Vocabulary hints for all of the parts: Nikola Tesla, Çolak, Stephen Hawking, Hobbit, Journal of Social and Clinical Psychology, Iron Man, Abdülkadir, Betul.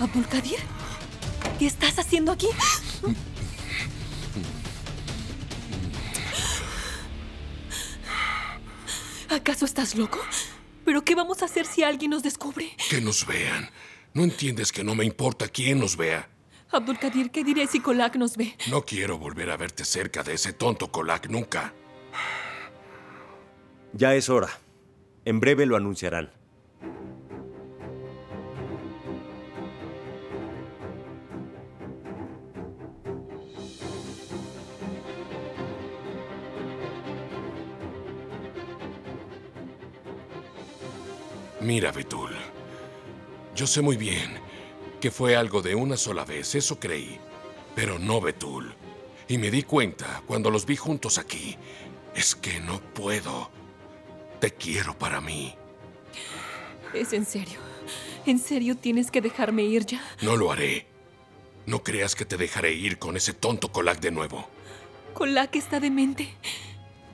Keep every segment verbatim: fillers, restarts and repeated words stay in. Abdülkadir, ¿qué estás haciendo aquí? ¿Acaso estás loco? ¿Pero qué vamos a hacer si alguien nos descubre? Que nos vean. ¿No entiendes que no me importa quién nos vea? Abdülkadir, ¿qué diré si Çolak nos ve? No quiero volver a verte cerca de ese tonto Çolak nunca. Ya es hora. En breve lo anunciarán. Mira, Betul, yo sé muy bien que fue algo de una sola vez, eso creí, pero no, Betul. Y me di cuenta cuando los vi juntos aquí, es que no puedo. Te quiero para mí. ¿Es en serio? ¿En serio tienes que dejarme ir ya? No lo haré. No creas que te dejaré ir con ese tonto Çolak de nuevo. Çolak está demente.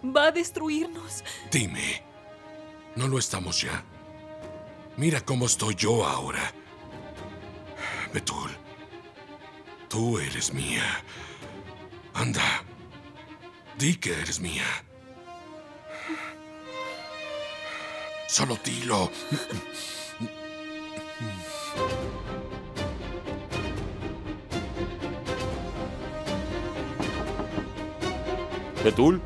Va a destruirnos. Dime, ¿no lo estamos ya? Mira cómo estoy yo ahora. Betul, tú eres mía. Anda, di que eres mía. Solo dilo. Betul.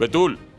Betul.